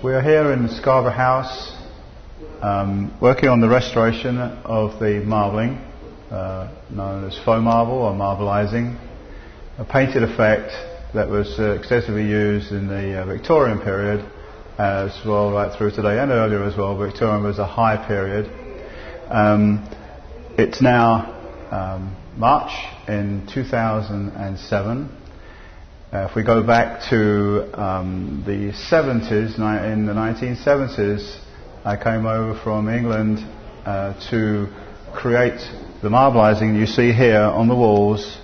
We're here in Scarbrough House working on the restoration of the marbling, known as faux marble or marbleizing, a painted effect that was extensively used in the Victorian period as well, right through today and earlier as well. Victorian was a high period. It's now March in 2007. If we go back to the 70s, in the 1970s, I came over from England to create the marbleizing you see here on the walls,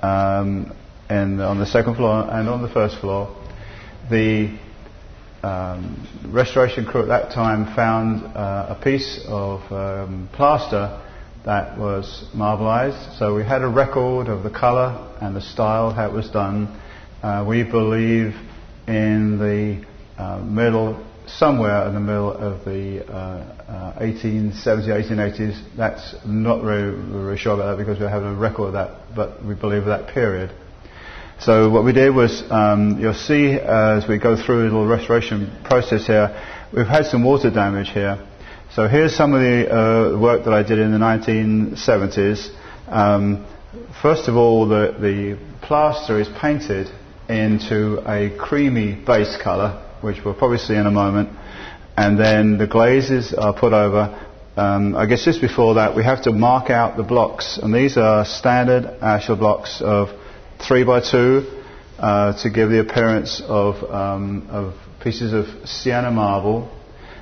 and on the second floor and on the first floor. The restoration crew at that time found a piece of plaster that was marbleized, so we had a record of the colour and the style, how it was done. We believe in the middle, somewhere in the middle of the 1870s, 1880s. That's not really sure about that because we have a record of that, but we believe that period. So what we did was, you'll see as we go through a little restoration process here, we've had some water damage here. So here's some of the work that I did in the 1970s. First of all, the plaster is painted into a creamy base colour, which we'll probably see in a moment, and then the glazes are put over. I guess just before that we have to mark out the blocks, and these are standard ashlar blocks of 3 by 2 to give the appearance of pieces of Sienna marble.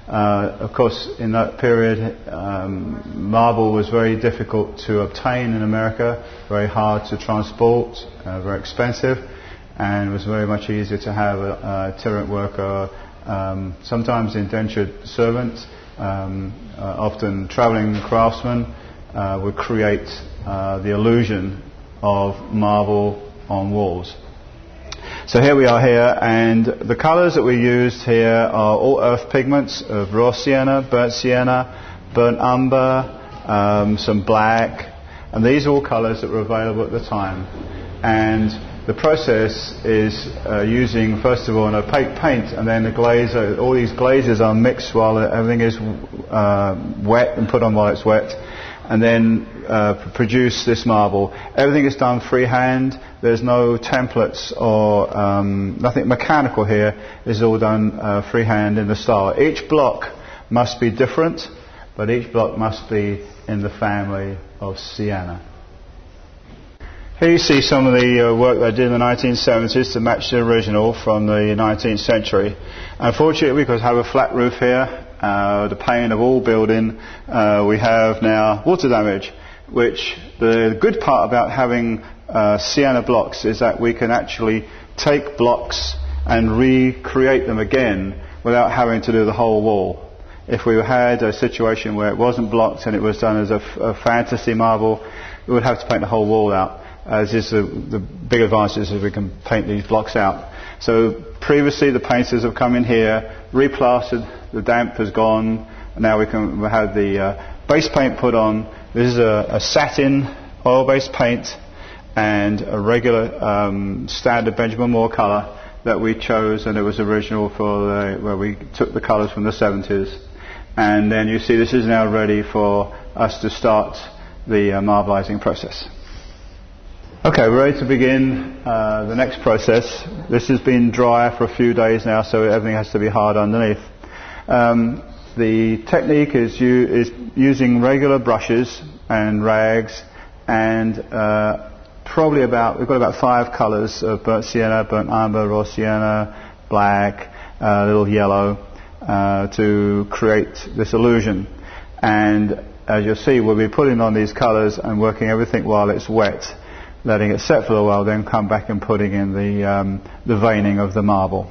Of course, in that period, marble was very difficult to obtain in America, very hard to transport, very expensive, and it was very much easier to have a tenant worker, sometimes indentured servants, often travelling craftsmen, would create the illusion of marble on walls. So here we are here, and the colours that we used here are all earth pigments of raw sienna, burnt umber, some black, and these are all colours that were available at the time. And the process is using first of all an opaque paint, and then the glaze, all these glazes are mixed while everything is wet and put on while it's wet, and then produce this marble. Everything is done freehand. There's no templates or nothing mechanical here. It's all done freehand in the style. Each block must be different, but each block must be in the family of Sienna. Here you see some of the work they did in the 1970s to match the original from the 19th century. Unfortunately, because we have a flat roof here, the pain of all building, we have now water damage, which the good part about having Sienna blocks is that we can actually take blocks and recreate them again without having to do the whole wall. If we had a situation where it wasn't blocked and it was done as a fantasy marble, we would have to paint the whole wall out. This is the big advantage, is we can paint these blocks out. So previously the painters have come in here, replastered, the damp has gone, and now we can have the base paint put on. This is a satin oil-based paint and a regular standard Benjamin Moore colour that we chose, and it was original for where we took the colours from the 70s. And then you see this is now ready for us to start the marbleizing process. Okay, we're ready to begin the next process. This has been dry for a few days now, so everything has to be hard underneath. The technique is using regular brushes and rags, and probably about, we've got about 5 colours of burnt sienna, burnt umber, raw sienna, black, a little yellow, to create this illusion. And as you'll see, we'll be putting on these colours and working everything while it's wet, letting it set for a while, then come back and putting in the veining of the marble.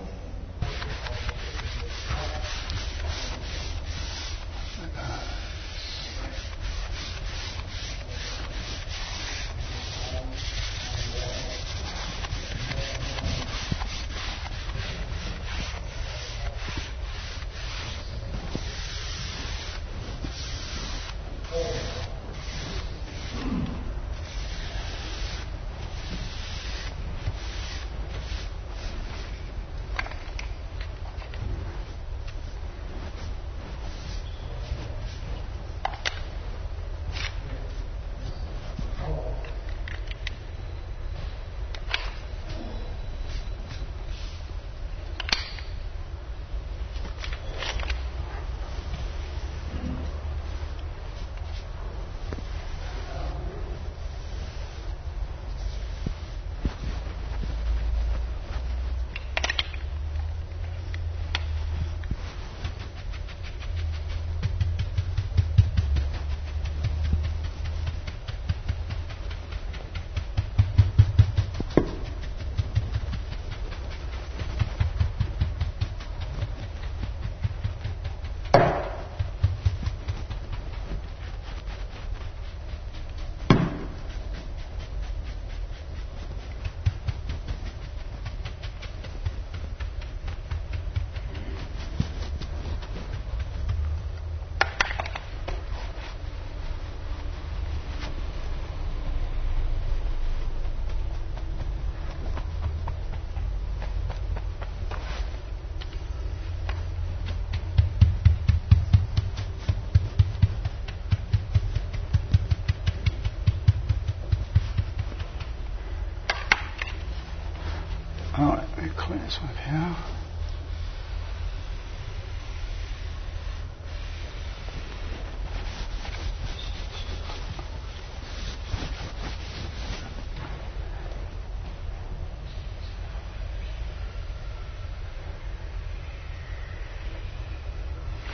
Alright, let me clear this one up here.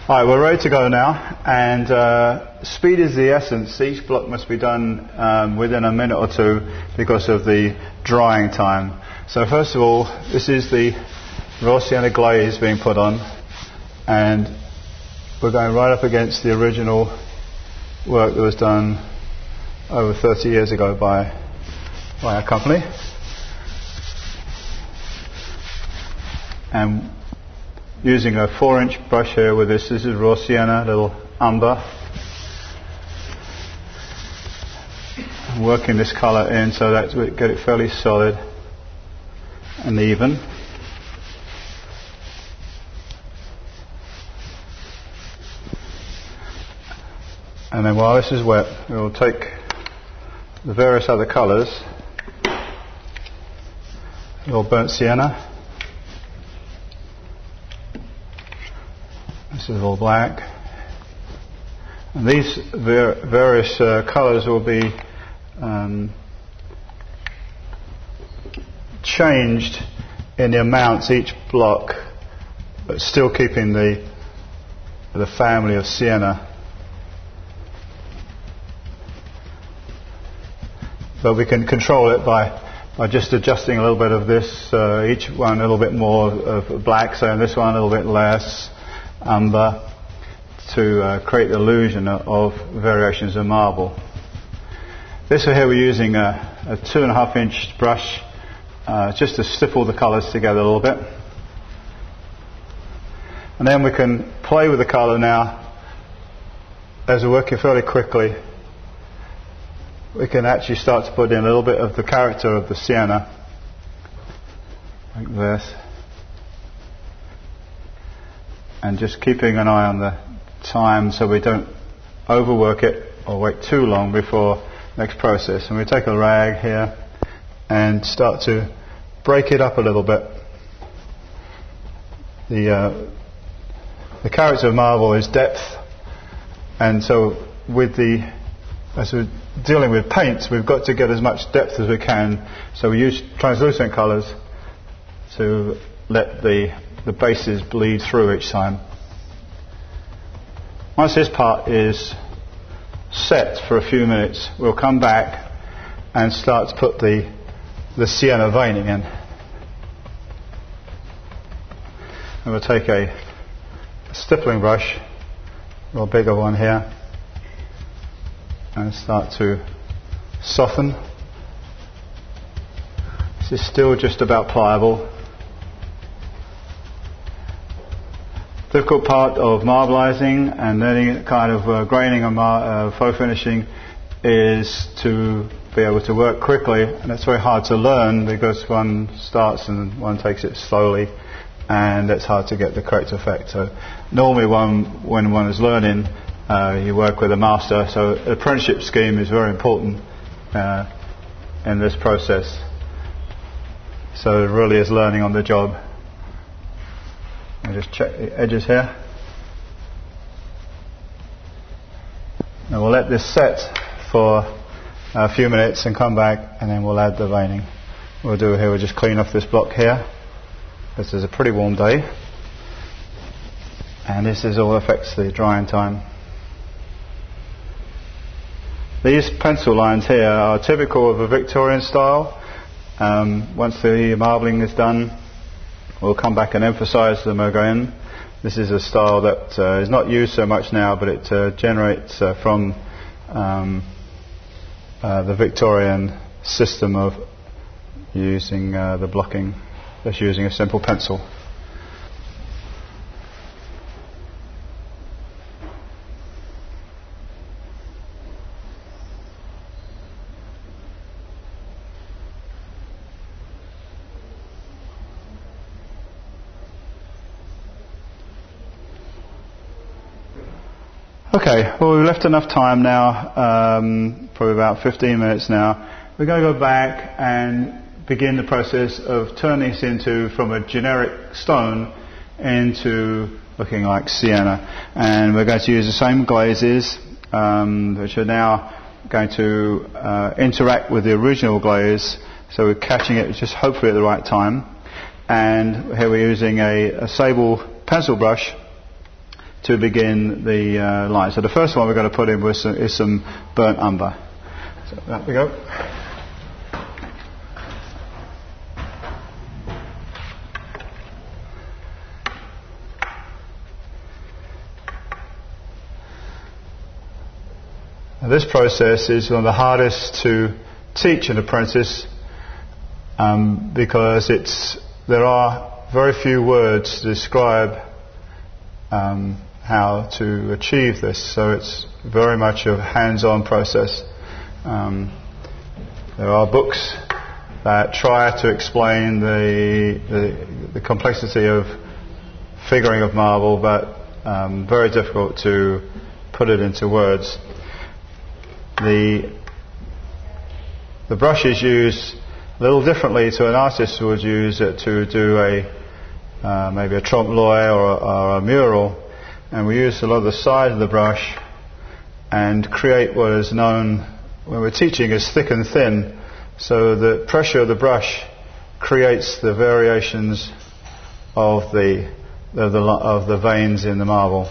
Alright, we're ready to go now, and speed is the essence. Each block must be done within a minute or two because of the drying time. So first of all, this is the raw sienna glaze being put on, and we're going right up against the original work that was done over 30 years ago by our company. And using a 4-inch brush here with this. This is raw sienna, little umber. I'm working this colour in so that we get it fairly solid and even. And then while this is wet, we will take the various other colours. A little burnt sienna. This is all black, and these various colours will be changed in the amounts each block, but still keeping the family of sienna. But we can control it by just adjusting a little bit of this, each one a little bit more of black, so in this one a little bit less umber, to create the illusion of variations of marble. This here we're using a 2.5-inch brush just to stipple the colours together a little bit. And then we can play with the colour now. As we're working fairly quickly, we can actually start to put in a little bit of the character of the sienna, like this. And just keeping an eye on the time so we don't overwork it or wait too long before next process. And we take a rag here and start to break it up a little bit. The character of marble is depth, and so as we're dealing with paints, we've got to get as much depth as we can. So we use translucent colours to let the bases bleed through each time. Once this part is set for a few minutes, we'll come back and start to put the sienna veining in. And we'll take a stippling brush, a little bigger one here, and start to soften. This is still just about pliable. The difficult part of marbleizing and any kind of graining and faux finishing is to be able to work quickly, and that's very hard to learn because one starts and one takes it slowly, and it's hard to get the correct effect. So normally when one is learning, you work with a master, so the apprenticeship scheme is very important in this process. So it really is learning on the job. I'll just check the edges here. And we'll let this set for a few minutes and come back, and then we'll add the veining. What we'll do here, we'll just clean off this block here. This is a pretty warm day. And this is all affects the drying time. These pencil lines here are typical of a Victorian style. Once the marbling is done, we'll come back and emphasize them again. This is a style that is not used so much now, but it generates from the Victorian system of using the blocking, just using a simple pencil. Okay, well, we've left enough time now, probably about 15 minutes now. We're going to go back and begin the process of turning this into, from a generic stone, into looking like sienna. And we're going to use the same glazes, which are now going to interact with the original glaze, so we're catching it just hopefully at the right time. And here we're using a sable pencil brush to begin the line. So the first one we're going to put in with is some burnt umber. So there we go. This process is one of the hardest to teach an apprentice because there are very few words to describe how to achieve this. So it's very much a hands-on process. There are books that try to explain the complexity of figuring of marble, but very difficult to put it into words. The brush is used a little differently to an artist who would use it to do maybe a trompe l'oeil or a mural, and we use a lot of the side of the brush and create what is known when we're teaching as thick and thin. So the pressure of the brush creates the variations of the veins in the marble.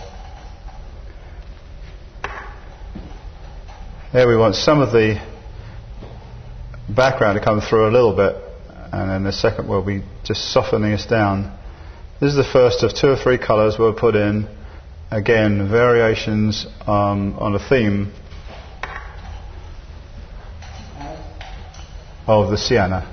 There we want some of the background to come through a little bit, and then the second will be just softening us down. This is the first of two or three colours we'll put in. Again, variations on a theme of the sienna.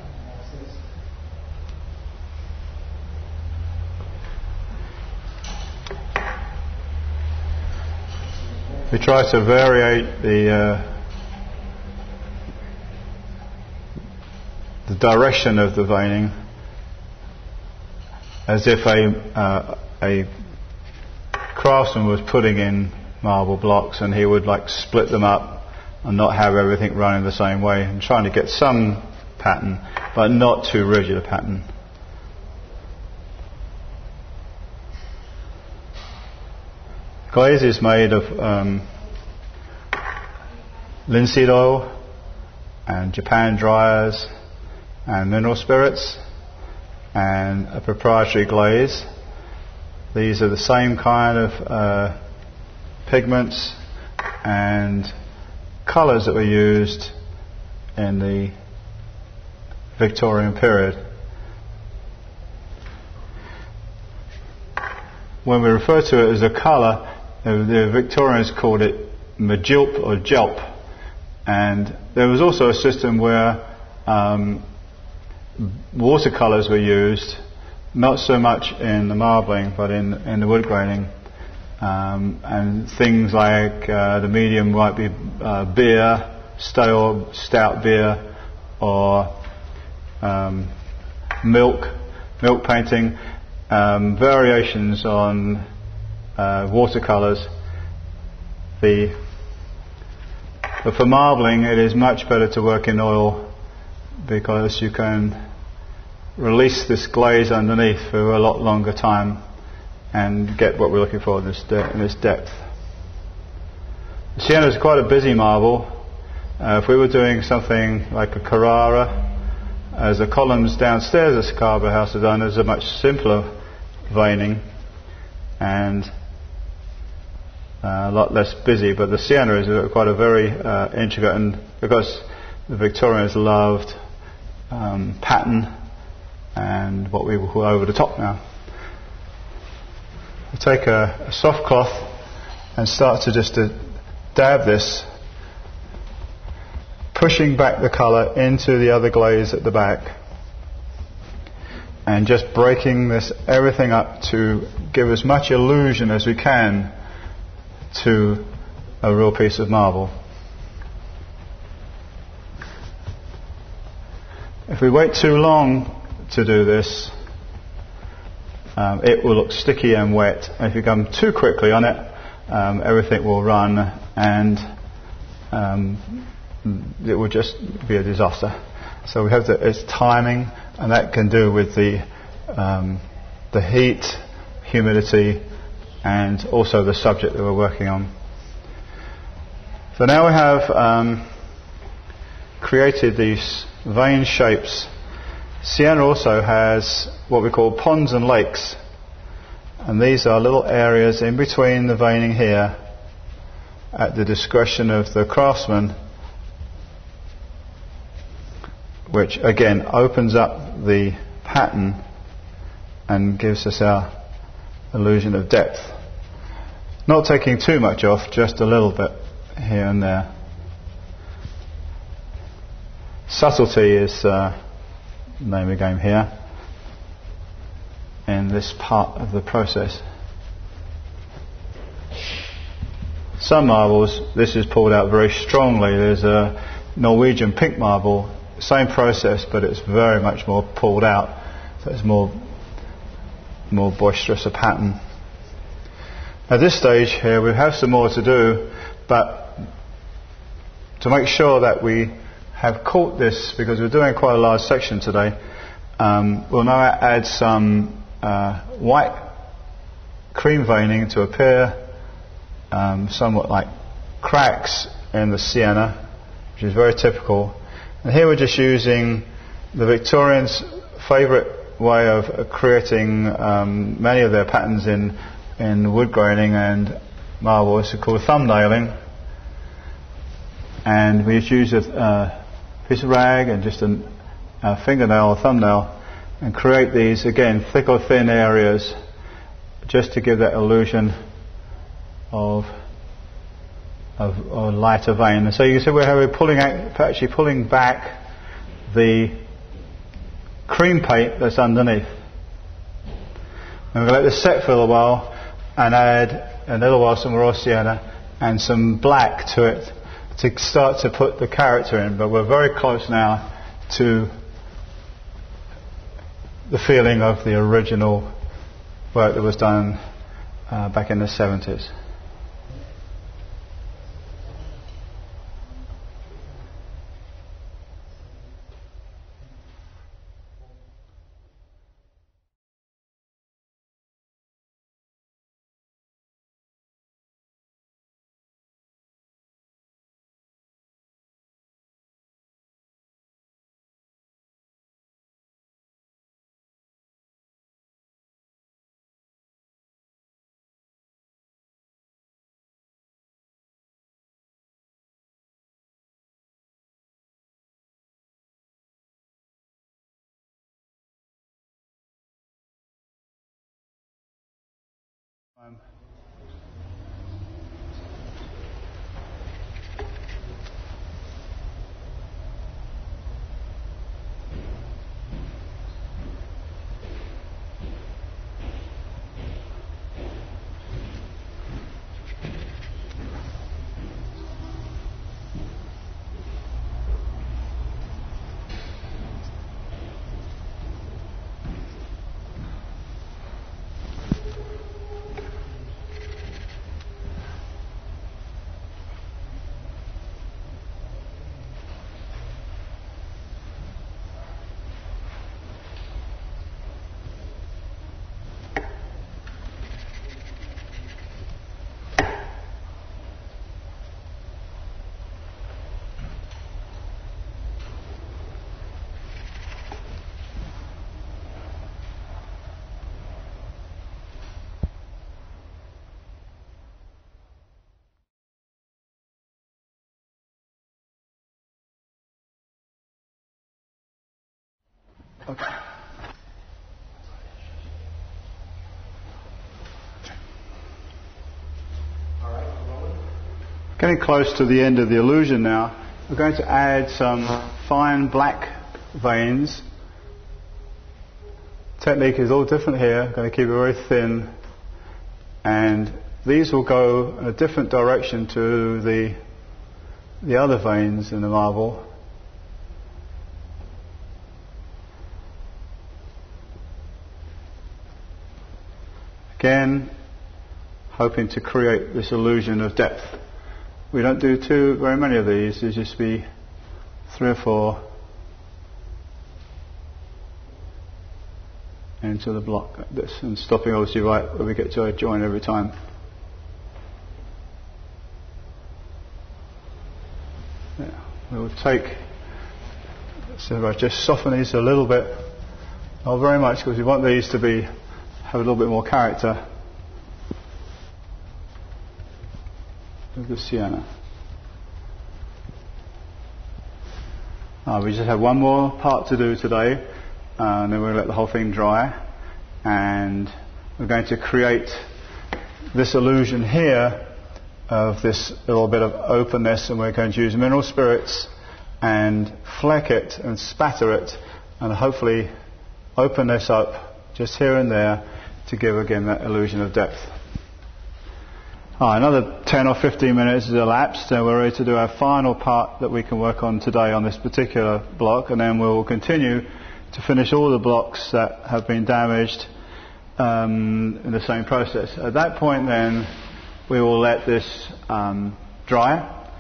We try to variate the direction of the veining, as if a craftsman was putting in marble blocks and he would like split them up and not have everything running the same way, and trying to get some pattern, but not too rigid a pattern. Glaze is made of linseed oil and Japan dryers and mineral spirits and a proprietary glaze. These are the same kind of pigments and colours that were used in the Victorian period. When we refer to it as a colour, the Victorians called it majilp or jelp, and there was also a system where watercolours were used, not so much in the marbling but in the wood graining, and things like the medium might be beer, stale stout beer, or milk painting, variations on watercolours. But for marbling it is much better to work in oil, because you can release this glaze underneath for a lot longer time and get what we're looking for in this depth. Sienna is quite a busy marble. If we were doing something like a Carrara, as the columns downstairs at Scarbrough House are done, there's a much simpler veining and a lot less busy, but the sienna is quite a very intricate, and because the Victorians loved pattern and what we will call over the top now. We'll take a soft cloth and start to just dab this, pushing back the colour into the other glaze at the back, and just breaking this everything up to give as much illusion as we can to a real piece of marble. If we wait too long to do this, it will look sticky and wet, and if you come too quickly on it, everything will run and it will just be a disaster. So we have to, it's timing, and that can do with the heat, humidity, and also the subject that we're working on. So now we have created these vein shapes. Sienna also has what we call ponds and lakes, and these are little areas in between the veining here at the discretion of the craftsman, which again opens up the pattern and gives us our illusion of depth. Not taking too much off, just a little bit here and there. Subtlety is the name of the game here in this part of the process. Some marbles, this is pulled out very strongly. There's a Norwegian pink marble, same process, but it's very much more pulled out, so it's more boisterous a pattern. At this stage here we have some more to do, but to make sure that we have caught this, because we're doing quite a large section today, we'll now add some white cream veining to appear somewhat like cracks in the sienna, which is very typical. And here we're just using the Victorians' favourite way of creating many of their patterns in wood graining and marble. It's called thumbnailing, and we just use a piece of rag and just a fingernail or thumbnail and create these, again, thick or thin areas, just to give that illusion of lighter vein. And so you can see we're actually pulling back the cream paint that's underneath. And we're going to let this set for a little while and add in a little while some raw sienna and some black to it to start to put the character in, but we're very close now to the feeling of the original work that was done back in the 70s. Okay. Getting close to the end of the illusion now, we're going to add some fine black veins. Technique is all different here, I'm going to keep it very thin, and these will go in a different direction to the other veins in the marble. Again, hoping to create this illusion of depth. We don't do very many of these. There's just be 3 or 4 into the block like this, and stopping obviously right where we get to a join every time. Yeah, we'll take, so I just soften these a little bit, not very much, because we want these to be, have a little bit more character with the sienna. We just have one more part to do today, and then we'll let the whole thing dry, and we're going to create this illusion here of this little bit of openness, and we're going to use mineral spirits and fleck it and spatter it and hopefully open this up just here and there to give again that illusion of depth. Another 10 or 15 minutes has elapsed, and we're ready to do our final part that we can work on today on this particular block, and then we'll continue to finish all the blocks that have been damaged in the same process. At that point then we will let this dry,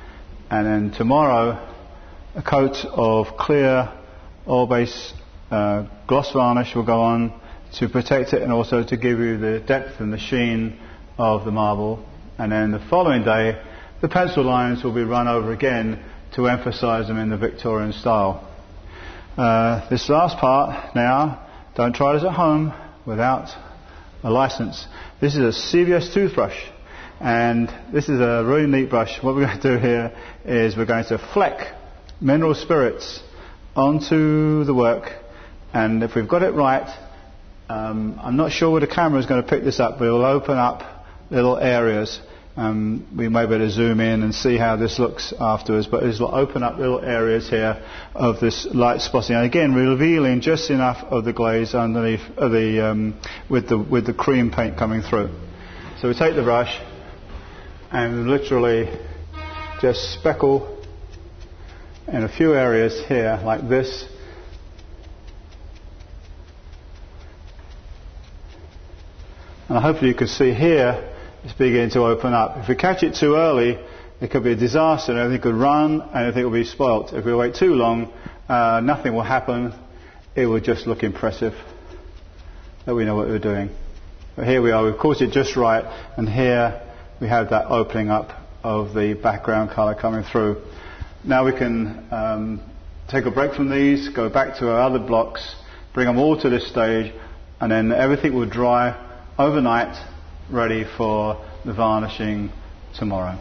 and then tomorrow a coat of clear oil base gloss varnish will go on to protect it and also to give you the depth and the sheen of the marble. And then the following day the pencil lines will be run over again to emphasize them in the Victorian style. This last part now, don't try this at home without a license. This is a CVS toothbrush, and this is a really neat brush. What we're going to do here is we're going to fleck mineral spirits onto the work, and if we've got it right, I'm not sure where the camera is going to pick this up, but it will open up little areas. We may better zoom in and see how this looks afterwards, but this will open up little areas here of this light spotting, and again revealing just enough of the glaze underneath of the with the cream paint coming through. So we take the brush and literally just speckle in a few areas here like this, and hopefully you can see here it's beginning to open up. If we catch it too early it could be a disaster, and everything could run and everything will be spoilt. If we wait too long nothing will happen, it will just look impressive that we know what we're doing. But here we are, we've caught it just right, and here we have that opening up of the background colour coming through. Now we can take a break from these, go back to our other blocks, bring them all to this stage, and then everything will dry overnight, ready for the varnishing tomorrow.